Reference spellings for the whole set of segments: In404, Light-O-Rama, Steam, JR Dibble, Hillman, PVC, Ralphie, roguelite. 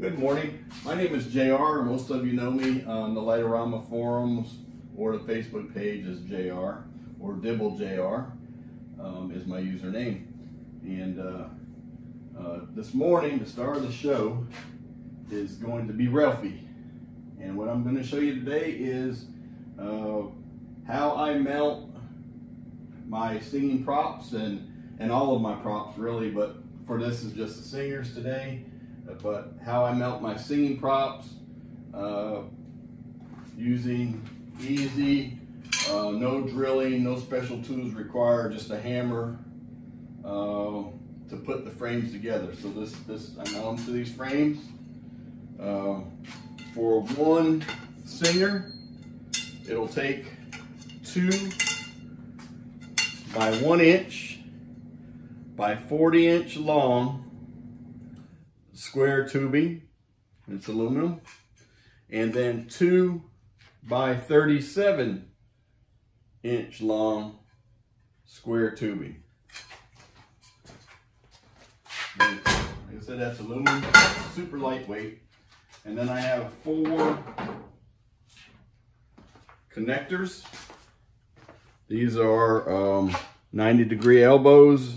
Good morning. My name is JR. Most of you know me on the Light-O-Rama forums or the Facebook page as JR or Dibble JR is my username. And this morning, the star of the show is going to be Ralphie. And what I'm going to show you today is how I mount my singing props and all of my props really, but for this is just the singers today, but how I mount my singing props using easy, no drilling, no special tools required, just a hammer to put the frames together. So this I mount to these frames for one singer. It'll take 2 by 1 inch by 40 inch long square tubing. It's aluminum. And then 2 by 37 inch long square tubing. And like I said, that's aluminum, super lightweight. And then I have 4 connectors. These are 90-degree elbows.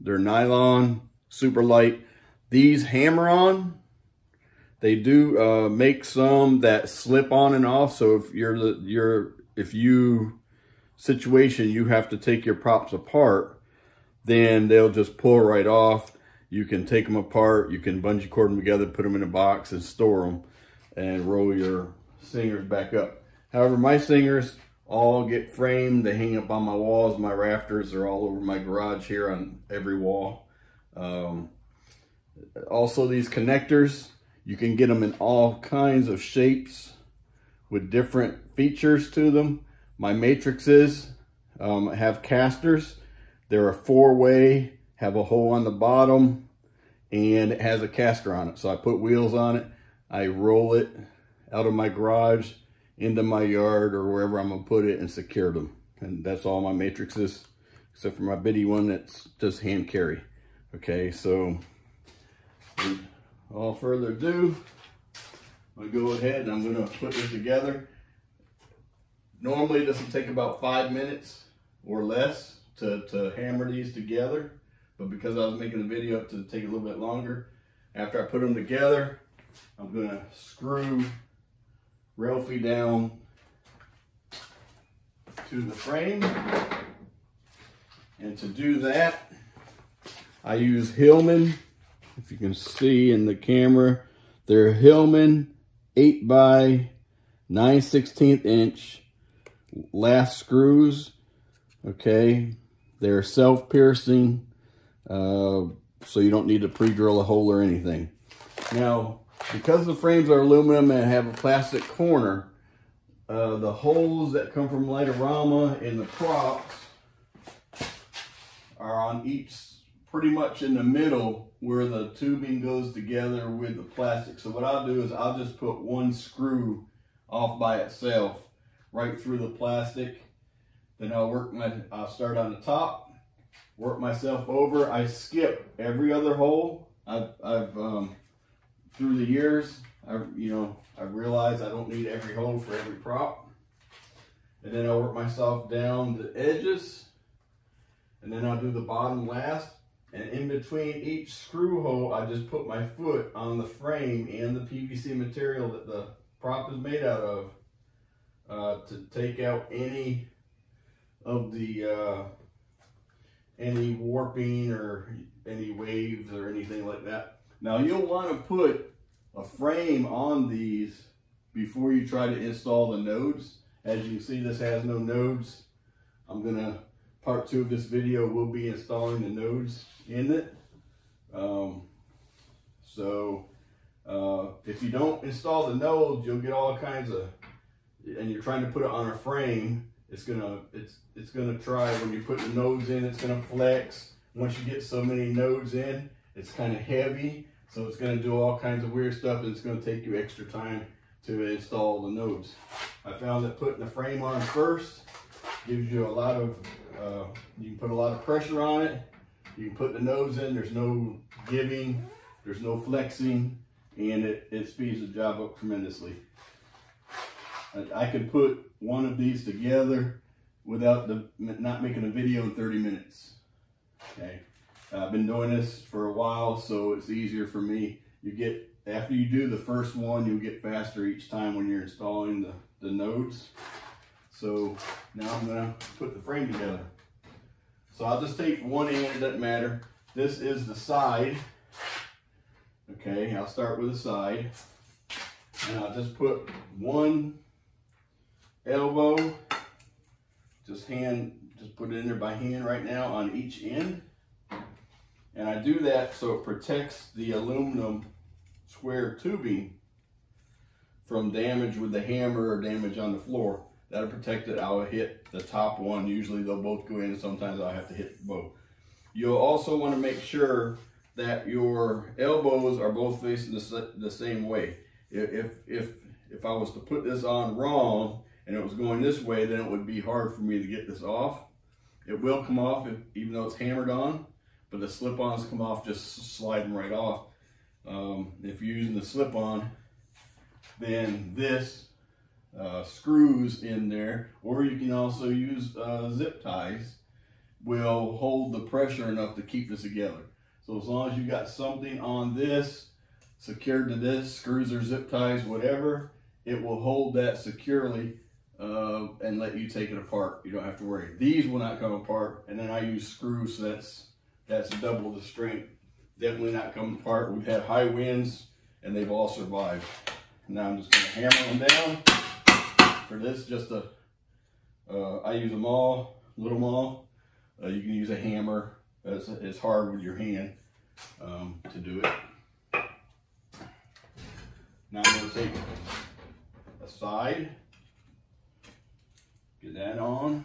They're nylon, super light. These hammer on. They do make some that slip on and off. So if you have to take your props apart, then they'll just pull right off. You can take them apart. You can bungee cord them together, put them in a box, and store them, and roll your singers back up. However, my singers all get framed. They hang up on my walls, my rafters. They're all over my garage here on every wall. Also, these connectors, you can get them in all kinds of shapes with different features to them. My matrixes have casters. They're a 4-way, have a hole on the bottom, and it has a caster on it. So I put wheels on it. I roll it out of my garage into my yard or wherever I'm gonna put it and secure them. And that's all my matrixes, except for my bitty one that's just hand carry. Okay, so all further ado, I'm gonna go ahead and I'm gonna put this together. Normally this will take about 5 minutes or less to hammer these together, but because I was making a video up to take a little bit longer, after I put them together, I'm gonna screw Ralphie down to the frame. And to do that, I use Hillman. If you can see in the camera, they're Hillman 8 by 9/16 inch last screws. Okay, they're self-piercing, so you don't need to pre-drill a hole or anything. Now, because the frames are aluminum and have a plastic corner, the holes that come from Light-O-Rama in the props are on each, pretty much in the middle where the tubing goes together with the plastic. So what I'll do is I'll just put one screw off by itself right through the plastic. Then I'll start on the top, work myself over. I skip every other hole. Through the years, I've realized I don't need every hole for every prop. And then I'll work myself down the edges. And then I'll do the bottom last. And in between each screw hole, I just put my foot on the frame and the PVC material that the prop is made out of to take out any of the any warping or any waves or anything like that. Now you'll want to put a frame on these before you try to install the nodes. As you can see, this has no nodes. Part 2 of this video will be installing the nodes in it. If you don't install the nodes, you'll get all kinds of, and you're trying to put it on a frame, it's gonna try, when you put the nodes in, it's gonna flex. Once you get so many nodes in, it's kind of heavy. So it's gonna do all kinds of weird stuff, and it's gonna take you extra time to install the nodes. I found that putting the frame on first gives you a lot of, you can put a lot of pressure on it. You can put the nodes in, there's no giving. There's no flexing, and it speeds the job up tremendously. I could put one of these together without not making a video in 30 minutes. Okay, I've been doing this for a while, so it's easier for me. You get, after you do the first one, you'll get faster each time when you're installing the nodes. So now I'm gonna put the frame together. So I'll just take one end, it doesn't matter. This is the side. Okay, I'll start with the side. And I'll just put one elbow, just put it in there by hand right now on each end. And I do that so it protects the aluminum square tubing from damage with the hammer or damage on the floor. That'll protect it. I'll hit the top one. Usually they'll both go in. Sometimes I'll have to hit both. You'll also want to make sure that your elbows are both facing the same way. If I was to put this on wrong and it was going this way, then it would be hard for me to get this off. It will come off even though it's hammered on, but the slip-ons come off, just slide them right off. If you're using the slip-on, then this screws in there, or you can also use zip ties, will hold the pressure enough to keep this together. So as long as you got something on this secured to this, screws or zip ties, whatever, it will hold that securely and let you take it apart. You don't have to worry. These will not come apart. And then I use screws, so that's double the strength. Definitely not coming apart. We've had high winds and they've all survived. Now I'm just going to hammer them down. For this, I use a maul, little maul. You can use a hammer. It's hard with your hand to do it. Now I'm going to take a side, get that on,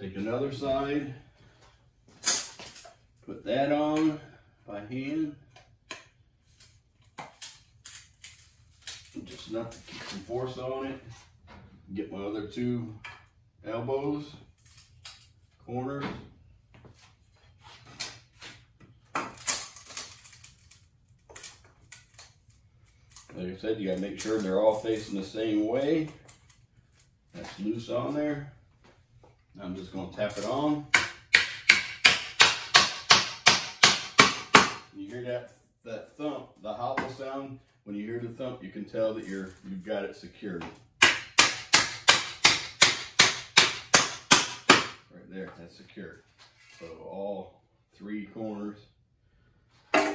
take another side, put that on by hand, just enough to keep some force on it, get my other two elbows, corners. Like I said, you gotta make sure they're all facing the same way. That's loose on there. Now I'm just gonna tap it on. You hear that thump, the hollow sound. When you hear the thump, you can tell that you've got it secured. Right there, that's secure. So all three corners are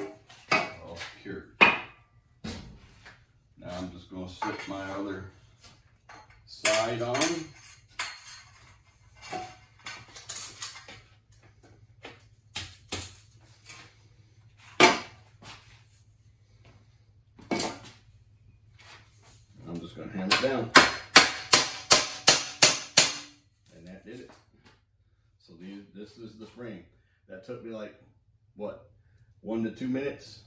all secured. Now I'm just going to slip my other side on. I'm just going to hammer it down. And that did it. So this is the frame. That took me like, what, 1 to 2 minutes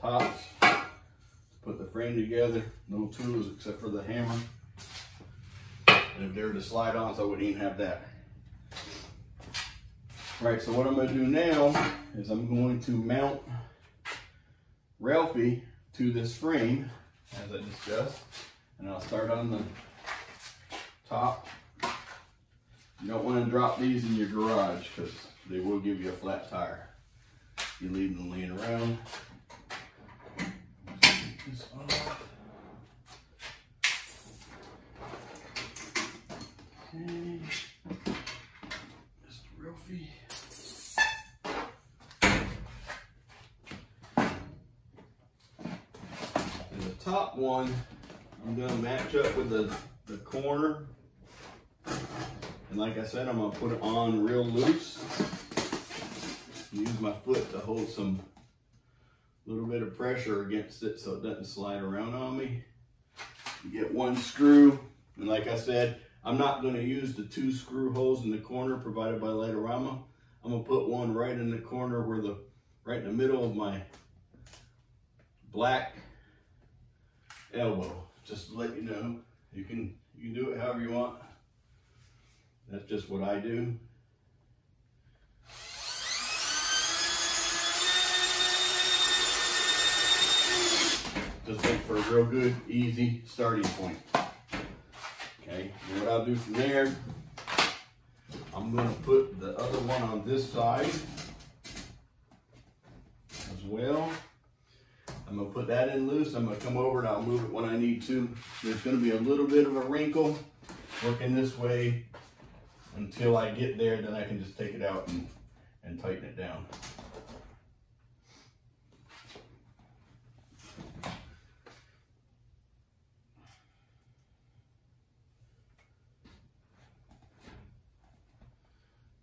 tops. Put the frame together, no tools except for the hammer. And if they were to slide on, so I wouldn't even have that. All right, so what I'm gonna do now is I'm going to mount Ralphie to this frame, as I discussed. And I'll start on the top. You don't wanna drop these in your garage because they will give you a flat tire. You leave them laying around. This off. Okay. Mr. Ralphie. And the top one, I'm going to match up with the corner. And like I said, I'm going to put it on real loose. Use my foot to hold some little bit of pressure against it so it doesn't slide around on me. You get one screw, and like I said, I'm not going to use the two screw holes in the corner provided by Light-O-Rama. I'm going to put one right in the corner where right in the middle of my black elbow. Just to let you know, you can do it however you want. That's just what I do. just make for a real good, easy starting point. Okay, and what I'll do from there, I'm going to put the other one on this side as well. I'm going to put that in loose. I'm going to come over and I'll move it when I need to. There's going to be a little bit of a wrinkle working this way until I get there, then I can just take it out and tighten it down.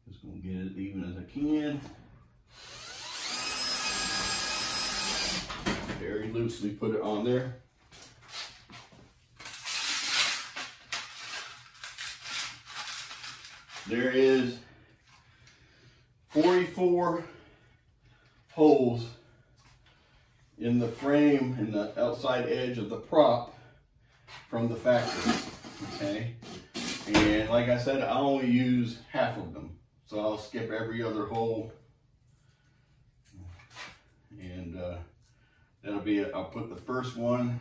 Just going to get it even as I can. Very loosely put it on there. There is 44 holes in the frame and the outside edge of the prop from the factory, okay? And like I said, I only use half of them. So I'll skip every other hole and that'll be it. I'll put the first one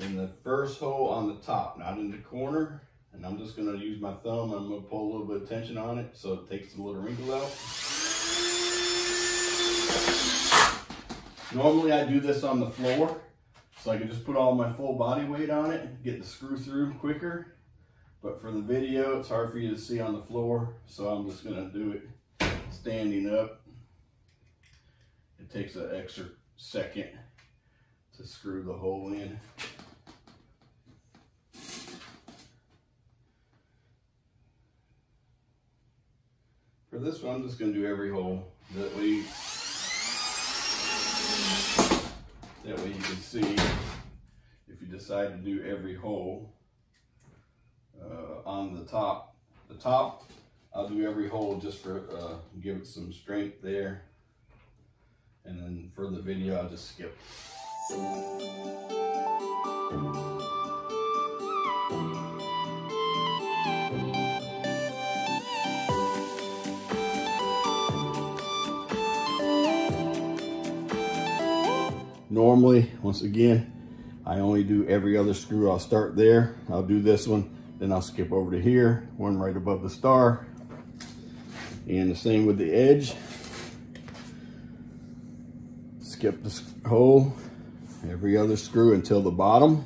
in the first hole on the top, not in the corner. And I'm just going to use my thumb. I'm going to pull a little bit of tension on it so it takes the little wrinkles out. Normally I do this on the floor so I can just put all my full body weight on it, get the screw through quicker. But for the video, it's hard for you to see on the floor, so I'm just going to do it standing up. It takes an extra second to screw the hole in. For this one, I'm just going to do every hole. That way you can see, if you decide to do every hole on the top. The top, I'll do every hole just for give it some strength there. And then for the video, I'll just skip. Normally, once again, I only do every other screw. I'll start there. I'll do this one. Then I'll skip over to here, one right above the star. And the same with the edge. Skip the hole, every other screw until the bottom.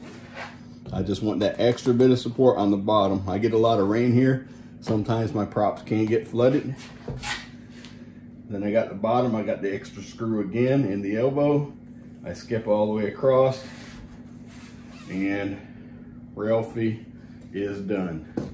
I just want that extra bit of support on the bottom. I get a lot of rain here. Sometimes my props can get flooded. Then I got the bottom. I got the extra screw again in the elbow. I skip all the way across and Ralphie is done.